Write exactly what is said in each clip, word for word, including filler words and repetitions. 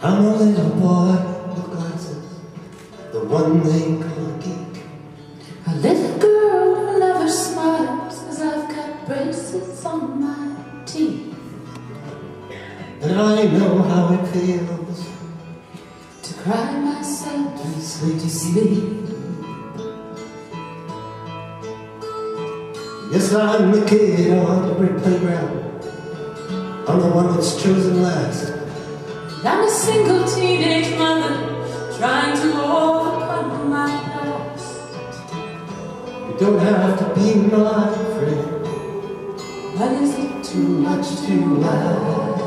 I'm a little boy with glasses, the one they call a geek. A little girl who never smiles, 'cause I've got braces on my teeth. And I know how it feels to cry myself to sleep, to sleep. Yes, I'm the kid on every playground. I'm the one that's chosen last. I'm a single teenage mother trying to overcome my past. You don't have to be my friend. What is it too much to last?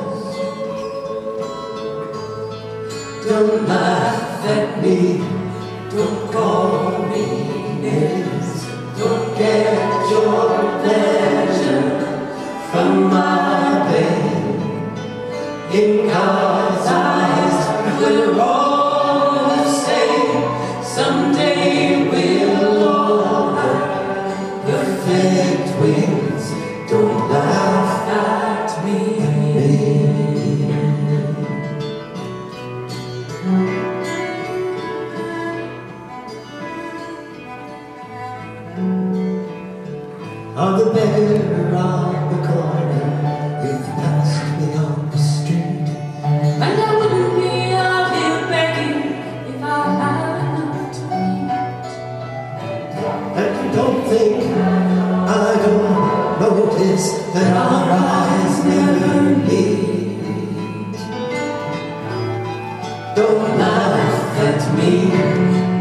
Don't laugh at me. Don't call me names. Don't get your pleasure from my pain. In God's eyes, we're all the same. Someday we'll all have perfect wings. Don't laugh at me. On the bed, on the corner, you've passed me on the street. And I wouldn't be out here begging if I had enough to eat. And you don't think I don't notice that our eyes never meet. Don't laugh at me,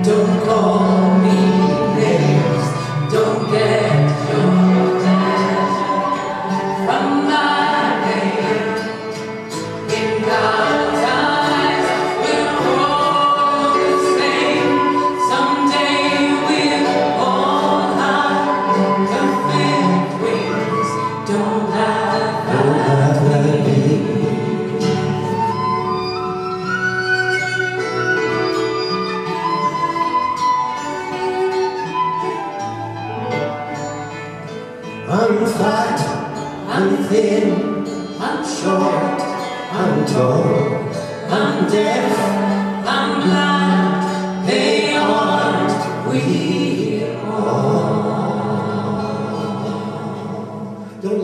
don't call me names, don't get Don't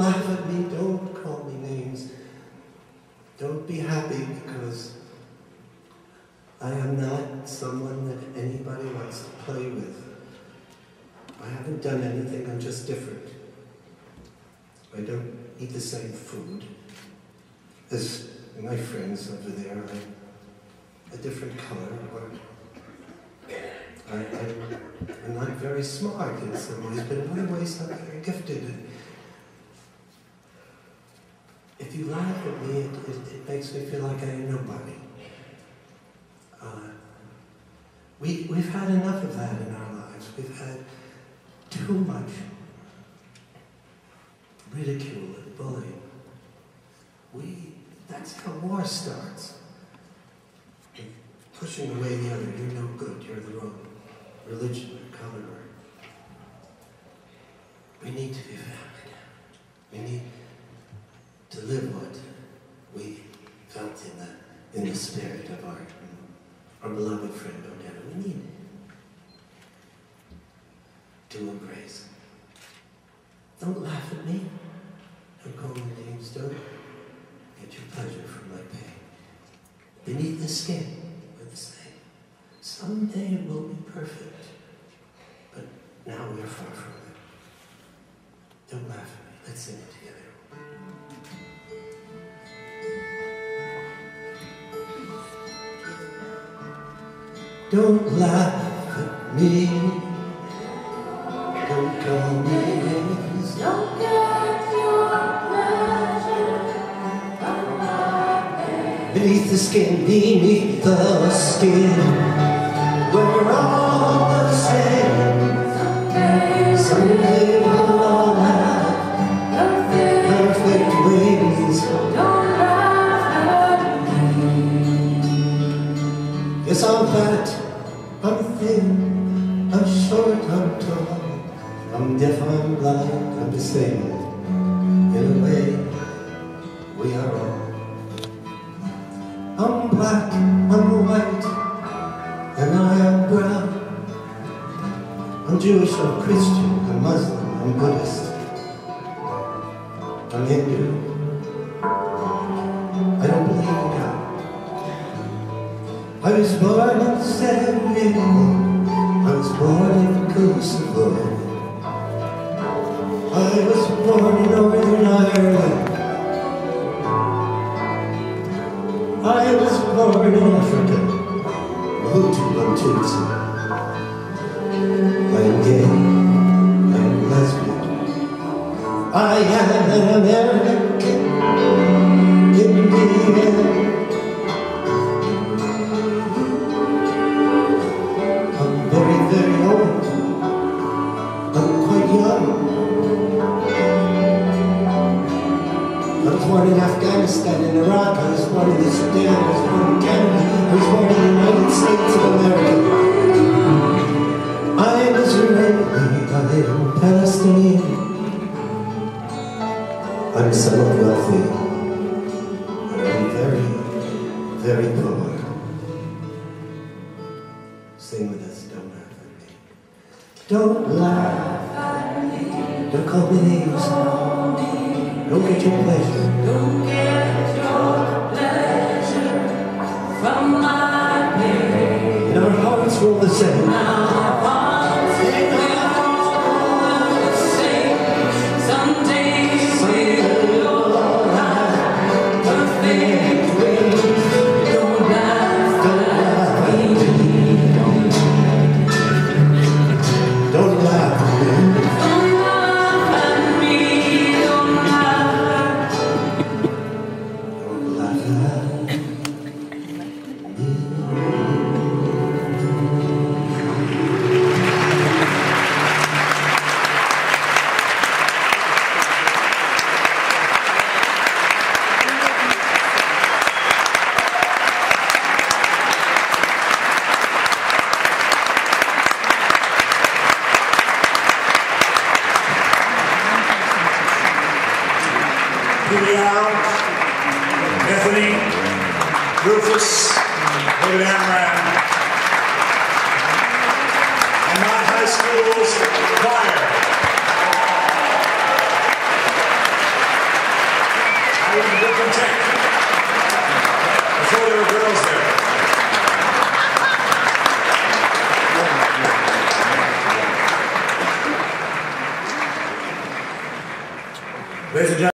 laugh at me. Don't call me names. Don't get your pleasure from my name. Beneath the skin, beneath the skin, we're all the same. Someday, someday we'll all have perfect wings. Don't laugh at me. Yes, I'm fat. I'm thin, I'm short, I'm tall, I'm deaf, I'm blind, I'm disabled. In a way, we are all. I'm black, Jewish or Christian or Muslim or Buddhist or Hindu. I don't believe in God. I was born in seventy-one. I was born in Kosovo. I was born in Northern Ireland. I was born in Africa. Moved to Montezuma. I'm gay, I'm lesbian, I am an American, Indian, I'm very, very old, I'm quite young, I was born in Afghanistan and Iraq, I was born in Sudan, I was born in Canada, I was born in the United States of America. I was really a little Palestinian. I'm somewhat wealthy. I'm very, very poor. Sing with us, don't laugh at me. Don't laugh at me. Don't call me names. Don't get your pleasure. Don't get your pleasure from my pain. And our hearts were all the same. Bethany, Rufus, David Amram, and my high school's choir. I was in Brooklyn Tech before there were girls there. Ladies and gentlemen.